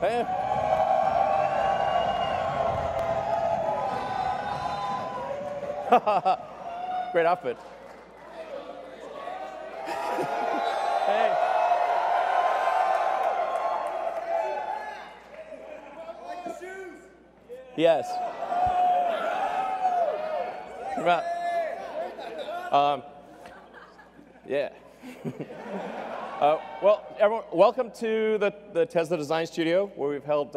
Great outfit. Hey. I like the shoes. Yes. Yeah. Well, everyone, welcome to the Tesla Design Studio, where we've held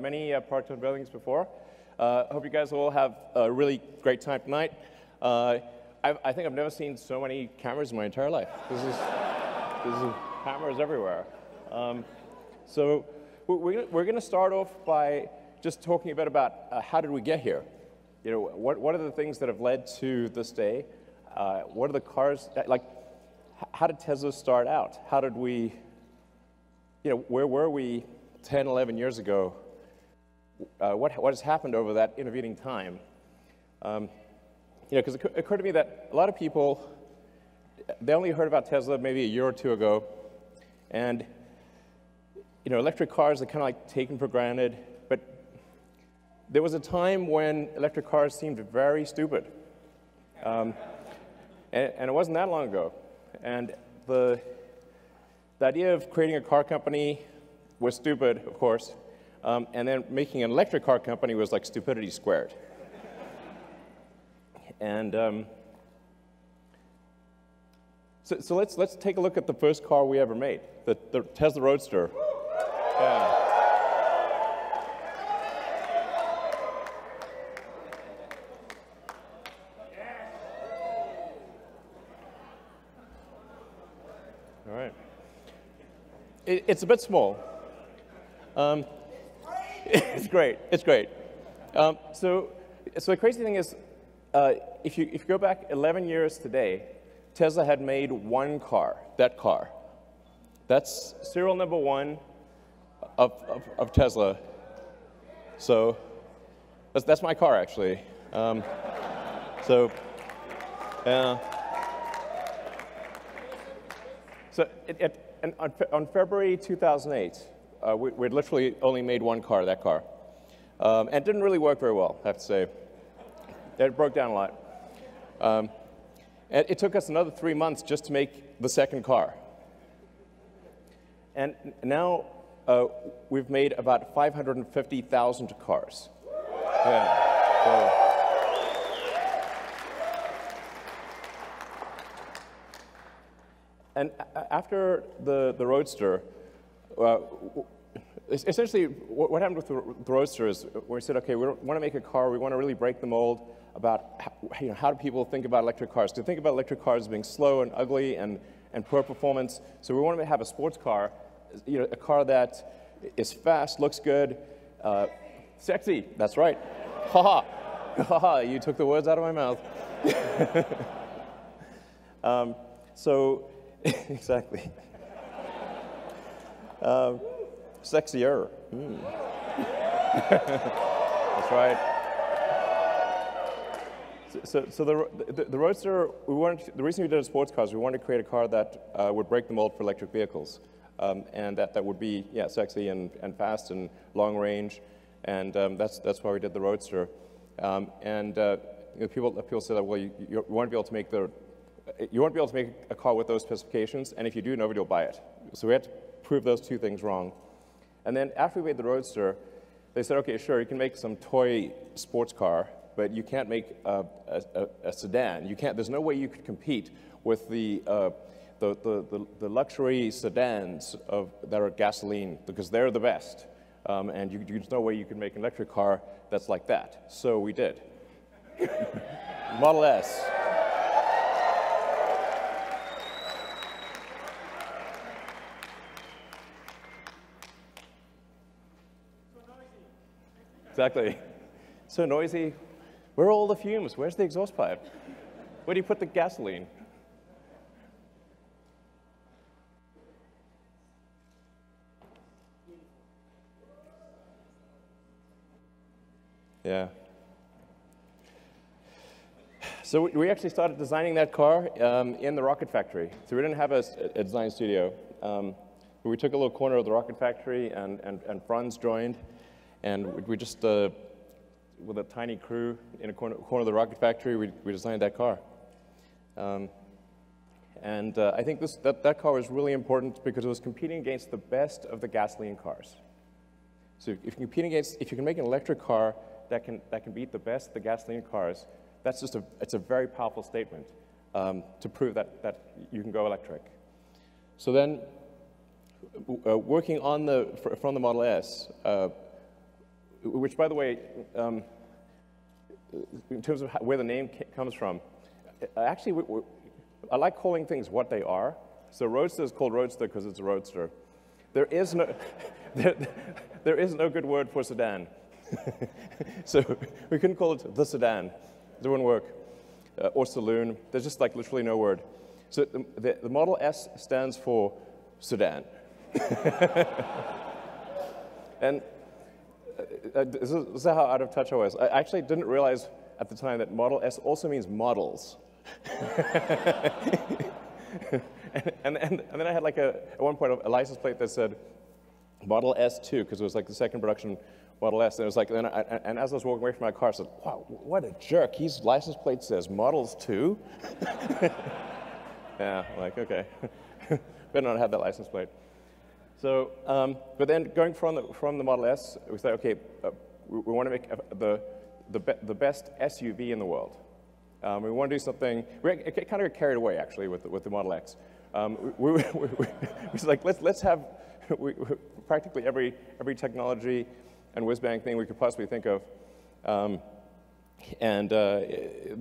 many product unveilings before. Hope you guys all have a really great time tonight. I think I've never seen so many cameras in my entire life. This is cameras everywhere. So we're going to start off by just talking a bit about how did we get here. You know, what are the things that have led to this day? What are the cars that, like? How did Tesla start out? How did we, you know, where were we 10, 11 years ago? What has happened over that intervening time? You know, because it occurred to me that a lot of people, they only heard about Tesla maybe a year or two ago. And, you know, electric cars are kind of like taken for granted. But there was a time when electric cars seemed very stupid. And it wasn't that long ago. And the idea of creating a car company was stupid, of course, and then making an electric car company was like stupidity squared. And so let's take a look at the first car we ever made, the Tesla Roadster. Yeah. It's a bit small. It's great. It's great. So the crazy thing is, if you go back 11 years today, Tesla had made one car. That car. That's serial number one of Tesla. So that's my car actually. And on February 2008, we'd literally only made one car, that car. And it didn't really work very well, I have to say. It broke down a lot. And it took us another 3 months just to make the second car. And now we've made about 550,000 cars. Yeah. So, and after the Roadster, essentially what happened with the Roadster is we said, okay, we want to make a car, we want to really break the mold about how do people think about electric cars. They think about electric cars as being slow and ugly and poor performance, so we want to have a sports car, you know, a car that is fast, looks good, sexy, that's right. Ha ha, ha ha, you took the words out of my mouth. So, exactly. Sexier. Mm. That's right. So the Roadster, we wanted, the reason we did a sports car is we wanted to create a car that would break the mold for electric vehicles. And that would be, yeah, sexy and fast and long range. And that's why we did the Roadster. People say that, well, you want to be able to make you won't be able to make a car with those specifications, and if you do, nobody will buy it. So we had to prove those two things wrong. And then after we made the Roadster, they said, okay, sure, you can make some toy sports car, but you can't make a sedan. You can't, there's no way you could compete with the luxury sedans that are gasoline, because they're the best. And there's no way you could make an electric car that's like that. So we did. Model S. Exactly. So noisy. Where are all the fumes? Where's the exhaust pipe? Where do you put the gasoline? Yeah. So we actually started designing that car in the rocket factory. So we didn't have a design studio. But we took a little corner of the rocket factory, and Franz joined, and we just, with a tiny crew in a corner of the rocket factory, we designed that car. I think that car was really important because it was competing against the best of the gasoline cars. So if you can make an electric car that can beat the best of the gasoline cars, that's just it's a very powerful statement to prove that you can go electric. So then, working on from the Model S, which by the way, in terms of where the name comes from, actually, I like calling things what they are. So Roadster is called Roadster because it's a roadster. There is no good word for sedan. So we couldn't call it the sedan. It wouldn't work. Or saloon. There's just like literally no word. So the Model S stands for sedan. And this is how out of touch I was. I actually didn't realize at the time that Model S also means models. and then I had like at one point a license plate that said Model S2 because it was like the second production Model S, and it was like, and as I was walking away from my car, I said, "Wow, what a jerk! His license plate says Models 2." Yeah, like okay, better not have that license plate. So, but then going from the Model S, we said, okay, we want to make the best SUV in the world. We want to do something. We kind of got carried away actually with the Model X. It's like let's have practically every technology and whiz-bang thing we could possibly think of. The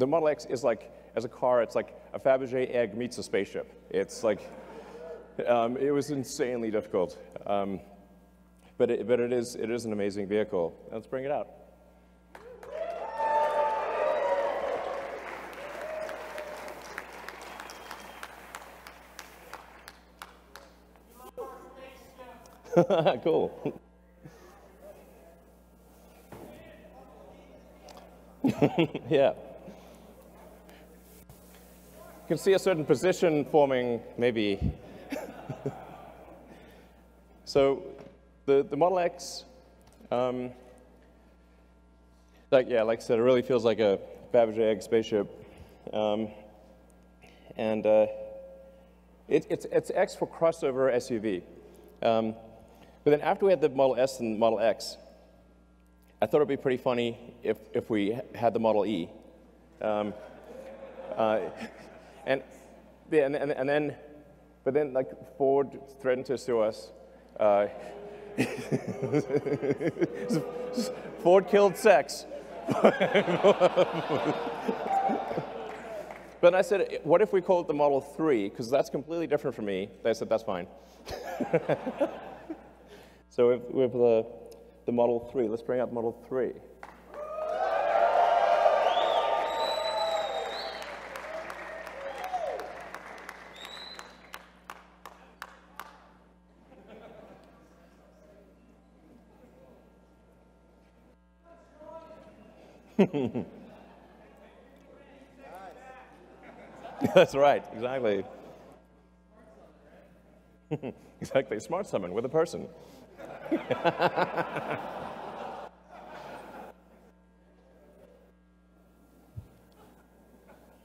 Model X is like, as a car, it's like a Fabergé egg meets a spaceship. It's like, it was insanely difficult. But it is an amazing vehicle. Let's bring it out. Cool. Yeah. You can see a certain position forming, maybe. So the Model X, like I said, it really feels like a Fabergé egg spaceship. It's X for crossover SUV. But then after we had the Model S and Model X, I thought it would be pretty funny if we had the Model E. But then like Ford threatened to sue us. Ford killed sex. But I said, what if we call it the Model 3? Because that's completely different from me. They said, that's fine. So with the Model 3. Let's bring out Model 3. That's right, exactly. Exactly, smart summon with a person.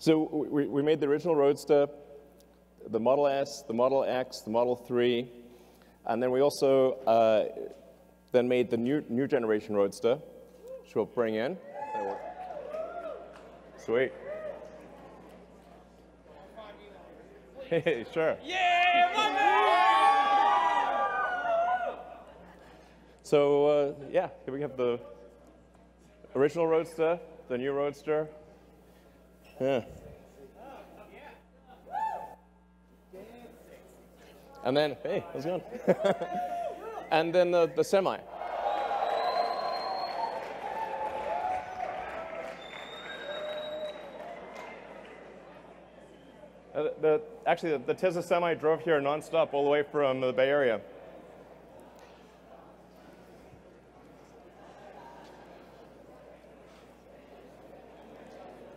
So we made the original Roadster, the Model S, the Model X, the Model 3, and then we also then made the new generation Roadster, which we'll bring in. Sweet. Hey, sure. Yeah, mama! So yeah, here we have the original Roadster, the new Roadster. Yeah. And then, hey, how's it going? And then the Semi. Actually, the Tesla Semi drove here nonstop all the way from the Bay Area.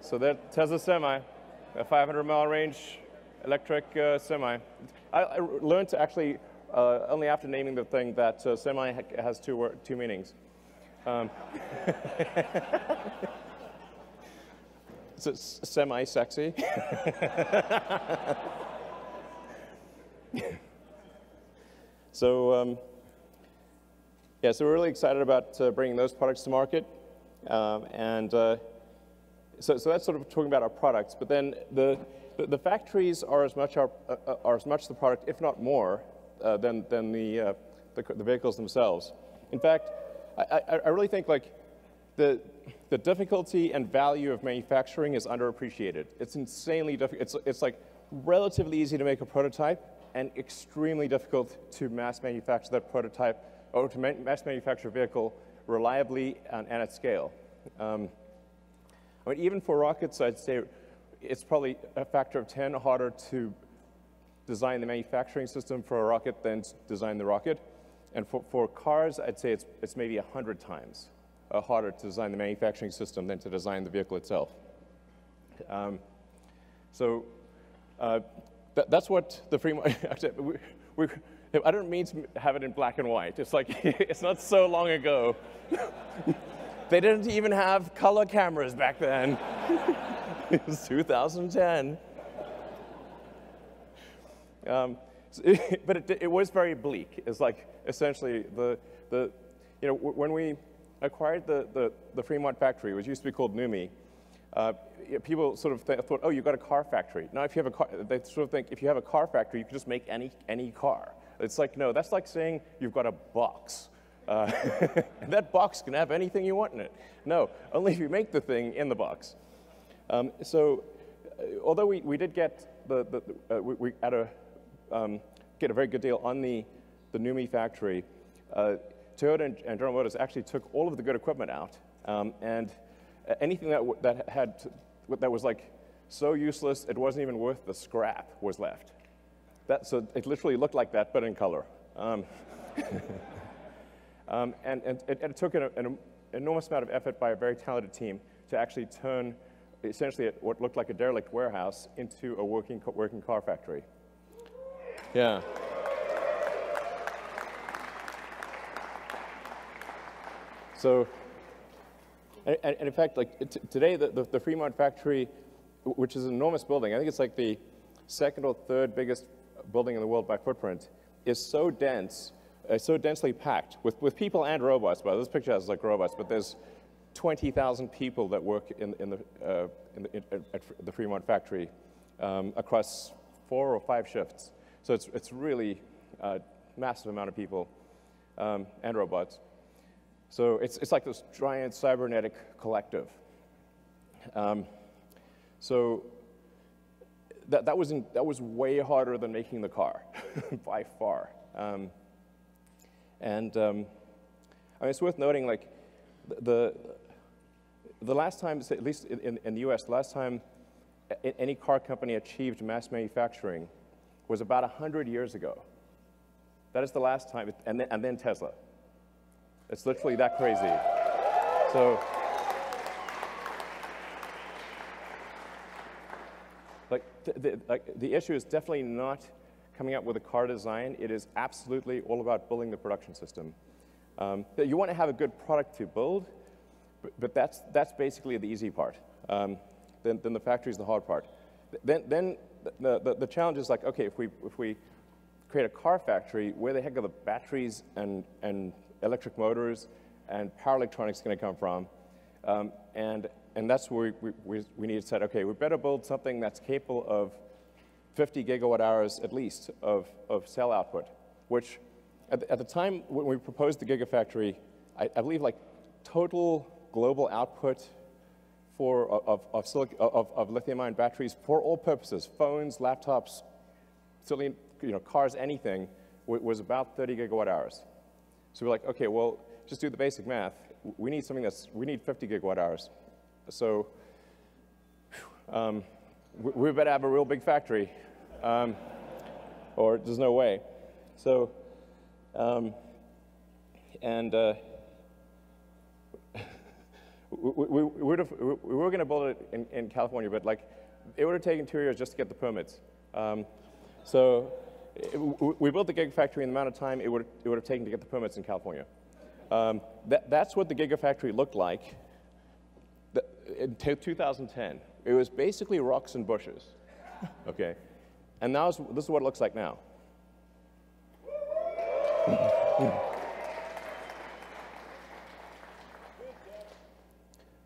So that Tesla Semi, a 500-mile range electric semi. I learned to actually only after naming the thing that semi has two meanings. Is it semi-sexy? So, yeah, so we're really excited about bringing those products to market. So that's sort of talking about our products. But then the factories are as much the product, if not more, than the vehicles themselves. In fact, I really think like the difficulty and value of manufacturing is underappreciated. It's insanely difficult. It's like relatively easy to make a prototype and extremely difficult to mass manufacture that prototype or to mass manufacture a vehicle reliably and at scale. I mean, even for rockets, I'd say it's probably a factor of 10 harder to design the manufacturing system for a rocket than to design the rocket. And for cars, I'd say it's maybe 100 times harder to design the manufacturing system than to design the vehicle itself. That's what the Fremont, I don't mean to have it in black and white. It's like, it's not so long ago. They didn't even have color cameras back then. It was 2010. But it was very bleak. It's like essentially when we acquired the Fremont factory, which used to be called Numi, people sort of thought, oh, you've got a car factory. Now, if you have a car, they sort of think if you have a car factory, you can just make any car. It's like, no, that's like saying you've got a box. And that box can have anything you want in it. No, only if you make the thing in the box. Although we did get we get a very good deal on the Numi factory, Toyota and General Motors actually took all of the good equipment out, and anything that was like so useless it wasn't even worth the scrap was left. So it literally looked like that, but in color. And it took an enormous amount of effort by a very talented team to actually turn essentially what looked like a derelict warehouse into a working car factory. Yeah. So, and in fact, like today, the Fremont factory, which is an enormous building, I think it's like the second or third biggest building in the world by footprint, is so dense, so densely packed with people and robots. Well, this picture has like robots, but there's 20,000 people that work at the Fremont factory across 4 or 5 shifts. So it's really a massive amount of people and robots. So it's like this giant cybernetic collective. So that was way harder than making the car by far. I mean, it's worth noting, like the last time, at least in the U.S., the last time any car company achieved mass manufacturing was about 100 years ago. That is the last time, and then Tesla. It's literally that crazy. So, like the issue is definitely not coming up with a car design. It is absolutely all about building the production system. You want to have a good product to build, but that's basically the easy part. Then the factory is the hard part. Then the challenge is like, okay, if we create a car factory, where the heck are the batteries and electric motors and power electronics going to come from? And that's where we need to say, okay, we better build something that's capable of 50 gigawatt hours at least of cell output, which at the time when we proposed the Gigafactory, I believe like total global output of lithium-ion batteries for all purposes, phones, laptops, silly, cars, anything, was about 30 gigawatt hours. So we're like, okay, well, just do the basic math. We need something we need 50 gigawatt hours. So we better have a real big factory, or there's no way. So, We were going to build it in California, but like, it would have taken 2 years just to get the permits. So we built the Gigafactory in the amount of time it would have taken to get the permits in California. That's what the Gigafactory looked like in 2010. It was basically rocks and bushes, okay? And now this is what it looks like now.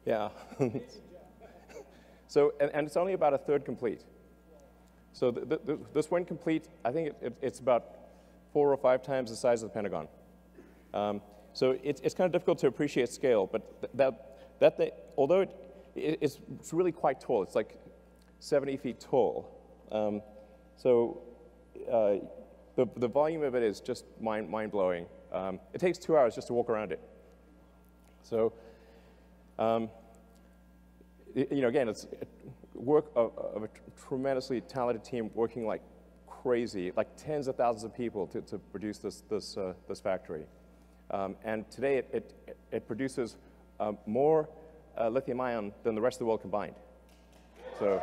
Yeah. So, and it's only about a third complete. So this when complete, I think it's about 4 or 5 times the size of the Pentagon. So it's kind of difficult to appreciate scale, but although it's really quite tall, it's like 70 feet tall. The volume of it is just mind-blowing. It takes 2 hours just to walk around it. So, you know, again, it's work of a tremendously talented team working like crazy, like tens of thousands of people to produce this factory. And today it produces more lithium-ion than the rest of the world combined. So.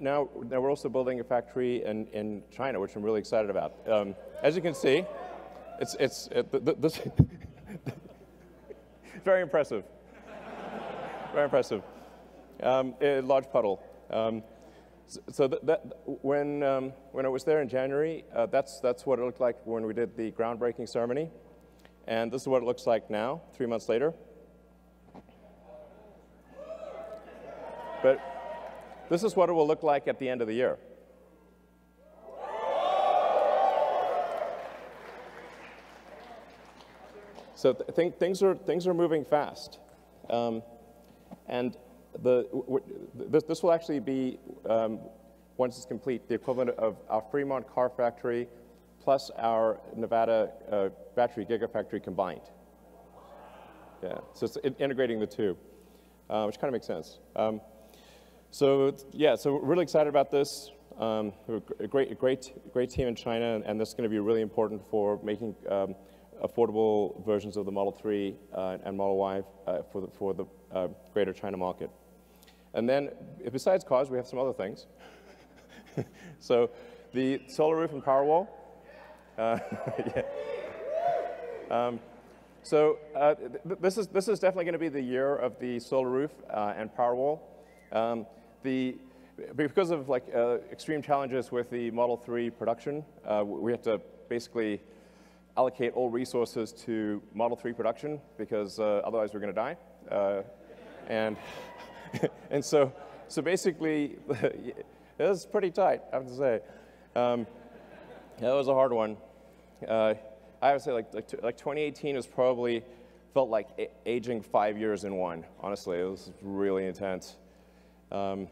Now we're also building a factory in China, which I'm really excited about. As you can see, it's very impressive. Very impressive. A large puddle. When I was there in January, that's what it looked like when we did the groundbreaking ceremony, and this is what it looks like now, 3 months later. But this is what it will look like at the end of the year. So things are moving fast, and this will actually be, once it's complete, the equivalent of our Fremont car factory plus our Nevada battery gigafactory combined. Yeah, so it's integrating the two, which kind of makes sense. So we're really excited about this. A great team in China, and this is going to be really important for making affordable versions of the Model 3 and Model Y for the greater China market. And then, besides cars, we have some other things. So, the solar roof and Powerwall. Yeah. This is definitely going to be the year of the solar roof and Powerwall. Because of like extreme challenges with the Model 3 production, we have to basically allocate all resources to Model 3 production because otherwise we're going to die. And so basically, it was pretty tight, I have to say. That was a hard one. I would say like 2018 was probably felt like aging 5 years in one. Honestly, it was really intense. So,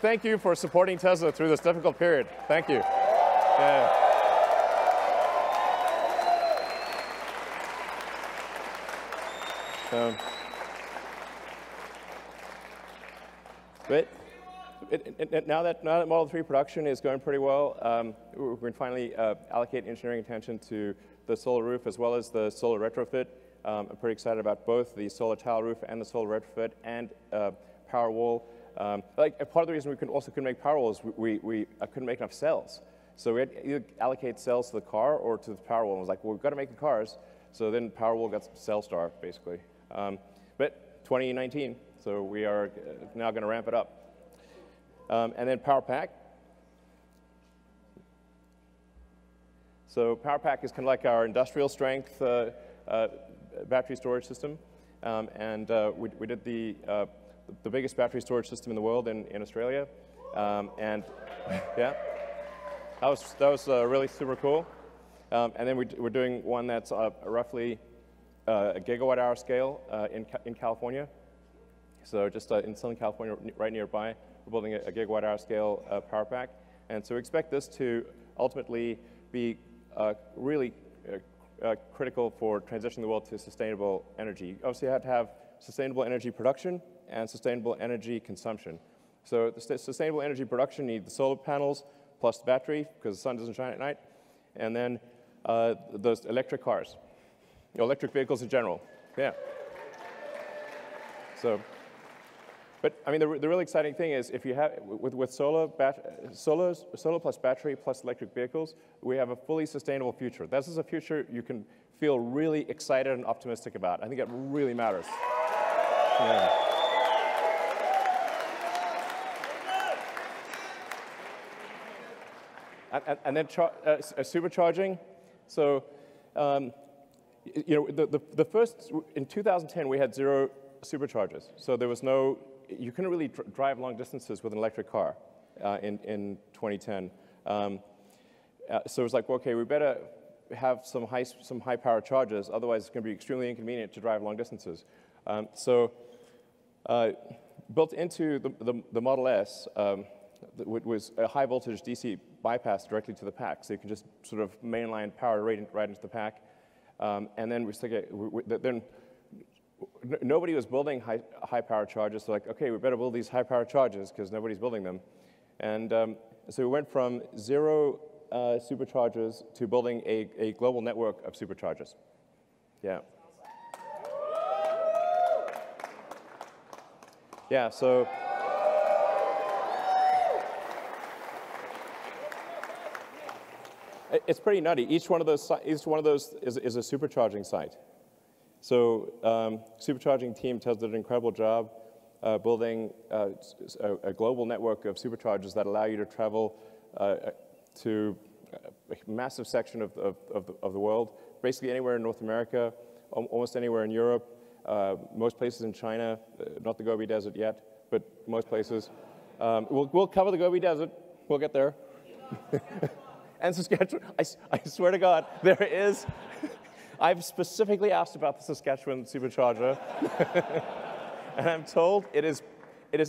thank you for supporting Tesla through this difficult period. Thank you. Yeah. But now that Model 3 production is going pretty well, we can finally allocate engineering attention to the solar roof as well as the solar retrofit. I'm pretty excited about both the solar tile roof and the solar retrofit and Powerwall. Part of the reason we also couldn't make Powerwall is I couldn't make enough cells. So we had to either allocate cells to the car or to the Powerwall. I was like, well, we've got to make the cars. So then Powerwall got cell starved, basically. But 2019, so we are now going to ramp it up. And then Power Pack. So Power Pack is kind of like our industrial strength battery storage system, we did the biggest battery storage system in the world in Australia, and yeah, that was really super cool. And then we're doing one that's roughly a gigawatt-hour scale in California, so just in Southern California, right nearby, we're building a gigawatt-hour scale power pack, and so we expect this to ultimately be really critical for transitioning the world to sustainable energy. Obviously, you have to have sustainable energy production and sustainable energy consumption. So the sustainable energy production needs the solar panels plus the battery because the sun doesn't shine at night, and then those electric cars. electric vehicles in general. Yeah. So, but I mean, the really exciting thing is if you have, with solar plus battery plus electric vehicles, we have a fully sustainable future. This is a future you can feel really excited and optimistic about. I think it really matters. Yeah. And then supercharging. So, the first, in 2010, we had 0 superchargers. So there was no, you couldn't really drive long distances with an electric car in 2010. So it was like, okay, we better have some high power chargers, otherwise it's going to be extremely inconvenient to drive long distances. So built into the Model S was a high voltage DC bypass directly to the pack, so you can just sort of mainline power right into the pack. And then nobody was building high power chargers, so like, okay, we better build these high power chargers because nobody's building them. And so we went from 0 superchargers to building a global network of superchargers. Yeah. Yeah, so. It's pretty nutty. Each one of those is a supercharging site. So supercharging team Tesla did an incredible job building a global network of superchargers that allow you to travel to a massive section of the world, basically anywhere in North America, almost anywhere in Europe, most places in China, not the Gobi Desert yet, but most places. We'll cover the Gobi Desert. We'll get there. And Saskatchewan, I swear to God, there is. I've specifically asked about the Saskatchewan supercharger, and I'm told it is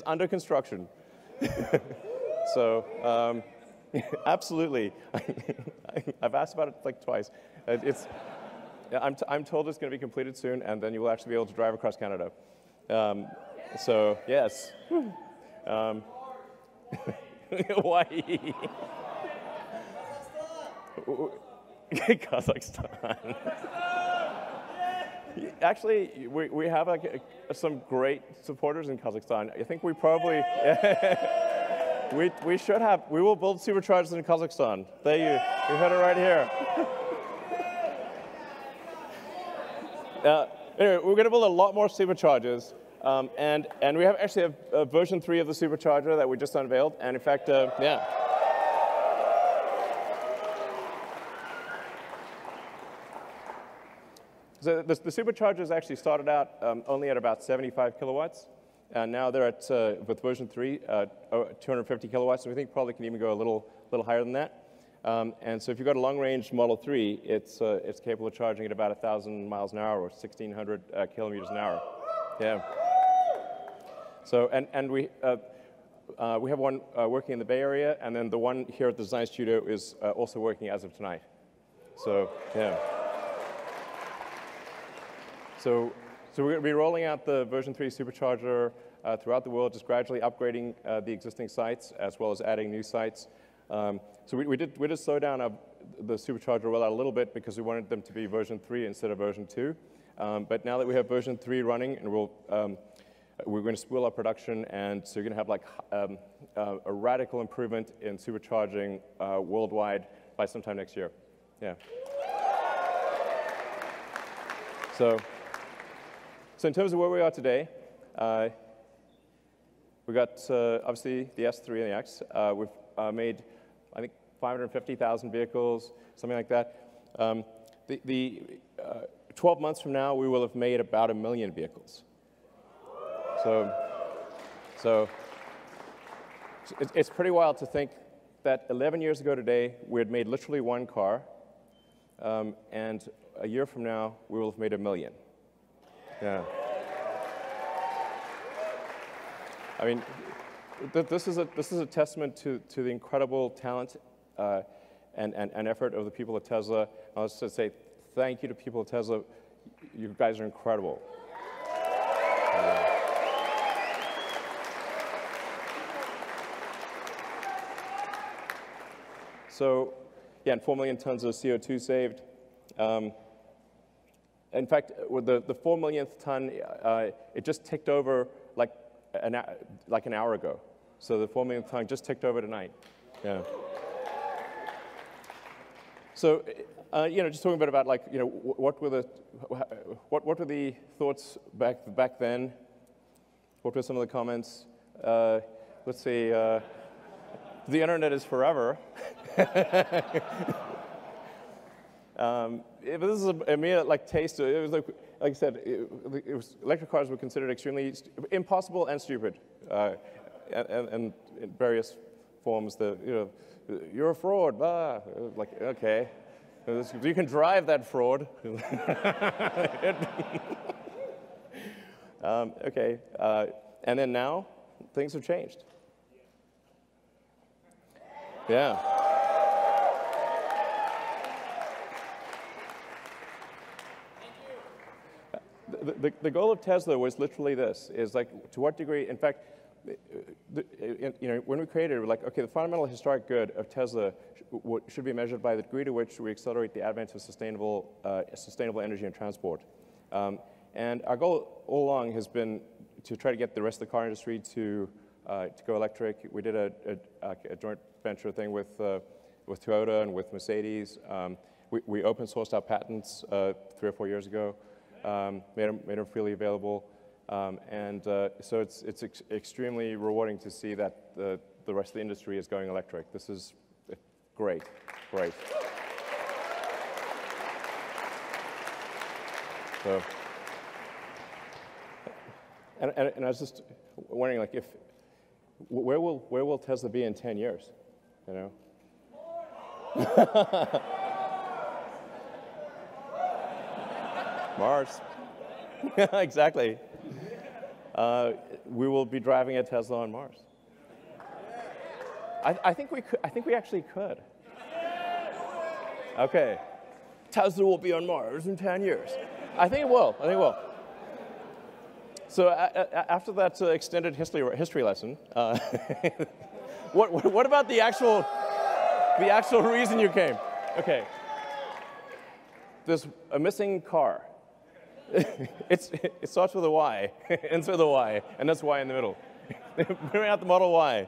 under construction. So, absolutely. I've asked about it like twice. I'm told it's going to be completed soon, and then you will actually be able to drive across Canada. So, yes. Hawaii. Kazakhstan. Actually, we have like some great supporters in Kazakhstan. I think we probably we should have. We will build superchargers in Kazakhstan. There you heard it right here. Anyway, we're going to build a lot more superchargers, and we have actually a version 3 of the supercharger that we just unveiled. And in fact, yeah. So the superchargers actually started out only at about 75 kilowatts, and now they're at, with version 3, 250 kilowatts, and we think probably can even go a little higher than that. And so if you've got a long-range Model 3, it's capable of charging at about 1,000 miles an hour or 1,600 kilometers an hour. Yeah. So, and we have one working in the Bay Area, and then the one here at the design studio is also working as of tonight. So, yeah. So we're going to be rolling out the version 3 supercharger throughout the world, just gradually upgrading the existing sites as well as adding new sites. So we did slow down the supercharger rollout a little bit because we wanted them to be version 3 instead of version 2. But now that we have version 3 running, and we're going to spool up production, and so you're going to have like a radical improvement in supercharging worldwide by sometime next year. Yeah. So in terms of where we are today, we got obviously the S3 and the X. We've made, I think, 550,000 vehicles, something like that. 12 months from now, we will have made about 1 million vehicles. So it's pretty wild to think that 11 years ago today, we had made literally 1 car, and a year from now, we will have made 1 million. Yeah. I mean, this is a testament to the incredible talent and effort of the people at Tesla. I was to say thank you to people at Tesla. You guys are incredible. So, yeah, and 4 million tons of CO2 saved. In fact, with the 4 millionth ton, it just ticked over like an hour ago. So the 4 millionth ton just ticked over tonight. Yeah. So, you know, just talking a bit about like, you know, what were the thoughts back then? What were some of the comments? Let's see. The internet is forever. But this is a mere like taste. It was like I said, it was, electric cars were considered extremely impossible and stupid, and in various forms. The you're a fraud. Blah. Like okay, you can drive that fraud. Okay, and then now things have changed. Yeah. The goal of Tesla was literally this, is like, to what degree, in fact, you know, when we created it, we're like, okay, the fundamental historic good of Tesla should be measured by the degree to which we accelerate the advent of sustainable energy and transport. And our goal all along has been to try to get the rest of the car industry to go electric. We did a joint venture thing with Toyota and with Mercedes. We open sourced our patents 3 or 4 years ago. Made them freely available, so it's extremely rewarding to see that the rest of the industry is going electric. This is great, great. So, and I was just wondering, like, where will Tesla be in 10 years? You know. Mars. Exactly. We will be driving a Tesla on Mars. I think we could. I think we actually could. Okay. Tesla will be on Mars in 10 years. I think it will. I think it will. So after that extended history lesson, what about the actual reason you came? Okay. There's a missing car. It starts with a Y, ends with a Y, and that's Y in the middle. Bring out the Model Y.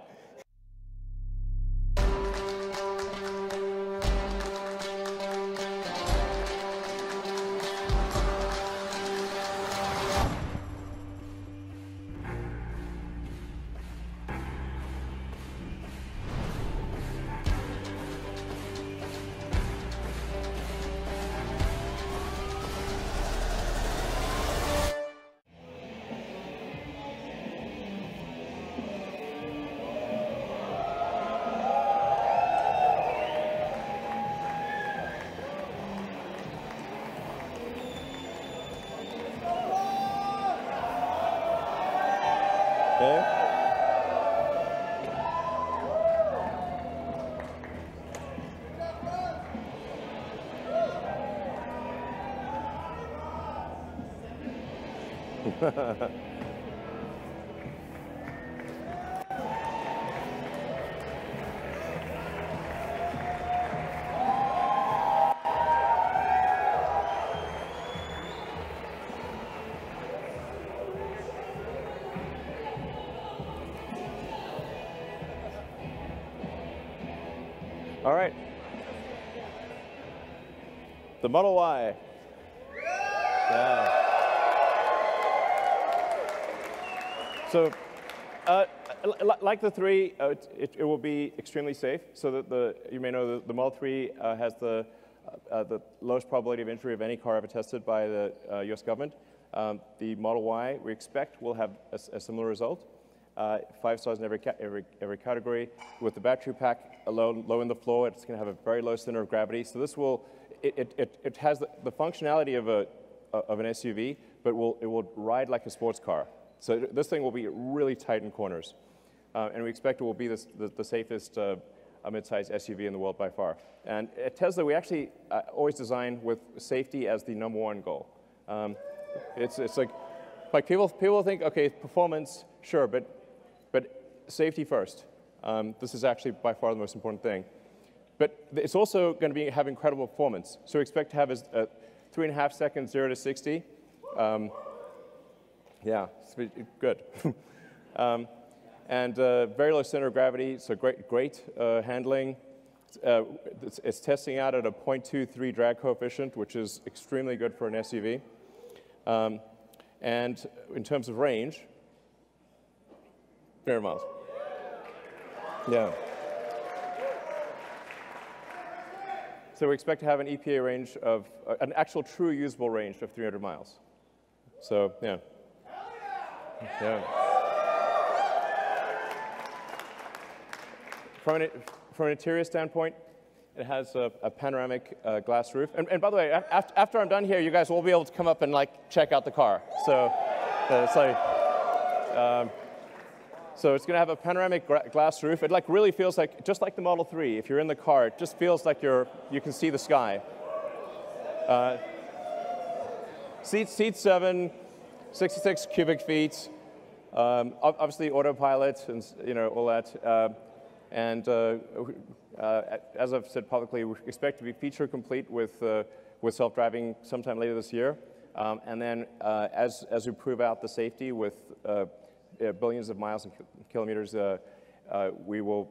All right. The Model Y. Yeah. So, like the 3, it will be extremely safe. So that you may know the Model 3 has the lowest probability of injury of any car ever tested by the U.S. government. The Model Y, we expect, will have a similar result. 5 stars in every category. With the battery pack alone, low in the floor, it's going to have a very low center of gravity. So this will, it has the functionality of an SUV, but it will ride like a sports car. So this thing will be really tight in corners. And we expect it will be the safest mid-sized SUV in the world by far. And at Tesla, we actually always design with safety as the #1 goal. It's like people think, okay, performance, sure, but safety first. This is actually by far the most important thing. But it's also going to have incredible performance. So we expect to have 3.5 seconds, 0 to 60. Yeah, good. And very low center of gravity, so great handling. It's testing out at a 0.23 drag coefficient, which is extremely good for an SUV. And in terms of range, 300 miles. Yeah. So we expect to have an EPA range of, an actual true usable range of 300 miles. So, yeah. Yeah. From an interior standpoint, it has a panoramic glass roof. And by the way, after I'm done here, you guys will be able to come up and like check out the car. So, it's like, so it's going to have a panoramic glass roof. It like really feels like just like the Model 3. If you're in the car, it just feels like you can see the sky. Seat 7, 66 cubic feet. Obviously autopilot and all that. As I've said publicly, we expect to be feature complete with self-driving sometime later this year. And then as we prove out the safety with billions of miles and kilometers, we will,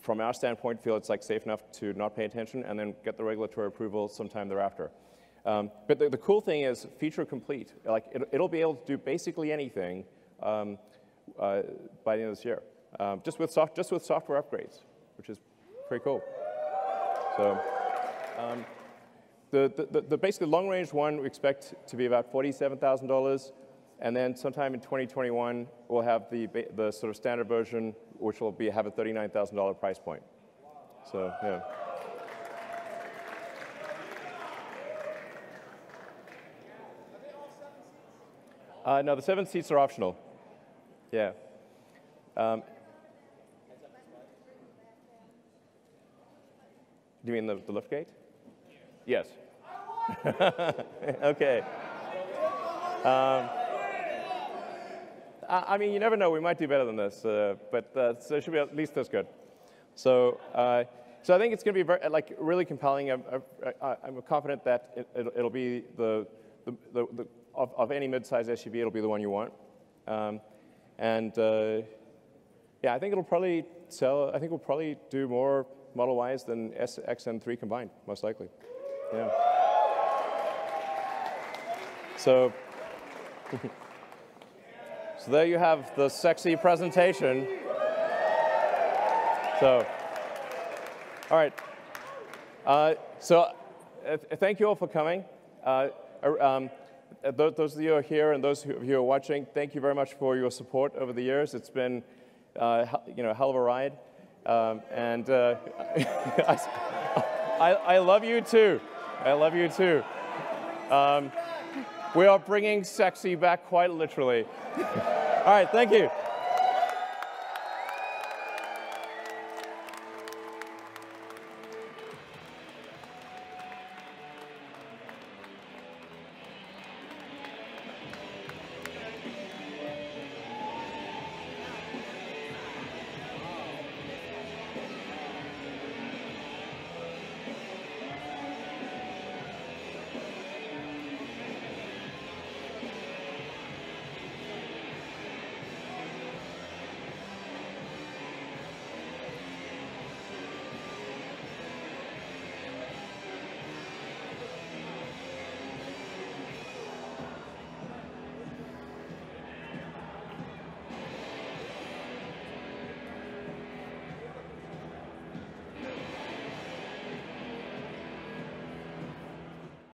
from our standpoint, feel it's like safe enough to not pay attention and then get the regulatory approval sometime thereafter. But the cool thing is feature complete. Like it'll be able to do basically anything by the end of this year. Just with software upgrades, which is pretty cool. So, the basically long-range one we expect to be about $47,000, and then sometime in 2021 we'll have the sort of standard version, which will have a $39,000 price point. So yeah. No, the 7 seats are optional. Yeah. Do you mean the lift gate? Yes. Okay. I mean, you never know. We might do better than this, but so it should be at least this good. So, so I think it's going to be very, really compelling. I'm confident that it'll be of any mid-size SUV, it'll be the one you want. Yeah, I think it'll probably sell. I think we'll probably do more Model Ys than S, X, and 3 combined, most likely. Yeah. So, so there you have the sexy presentation. So, all right. Thank you all for coming. Those of you who are here and those of you who are watching, thank you very much for your support over the years. It's been, a hell of a ride. I love you too. I love you too. We are bringing sexy back, quite literally. All right, thank you.